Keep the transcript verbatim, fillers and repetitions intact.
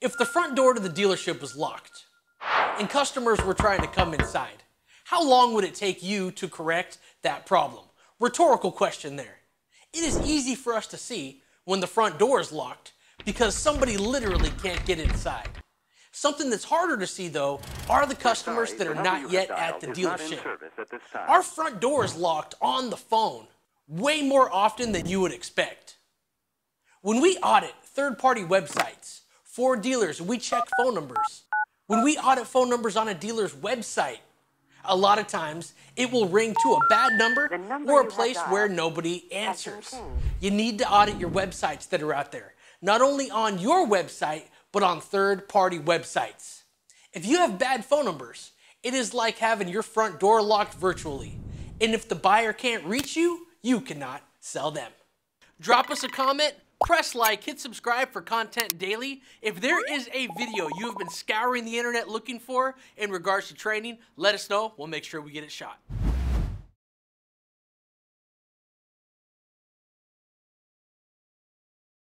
If the front door to the dealership was locked and customers were trying to come inside, how long would it take you to correct that problem? Rhetorical question there. It is easy for us to see when the front door is locked because somebody literally can't get inside. Something that's harder to see, though, are the customers that are not yet at the dealership. Our front door is locked on the phone way more often than you would expect. When we audit third-party websites for dealers, we check phone numbers. When we audit phone numbers on a dealer's website, a lot of times it will ring to a bad number or a place where nobody answers. You need to audit your websites that are out there, not only on your website, but on third-party websites. If you have bad phone numbers, it is like having your front door locked virtually. And if the buyer can't reach you, you cannot sell them. Drop us a comment, press like, hit subscribe for content daily. If there is a video you have been scouring the internet looking for in regards to training, let us know. We'll make sure we get it shot.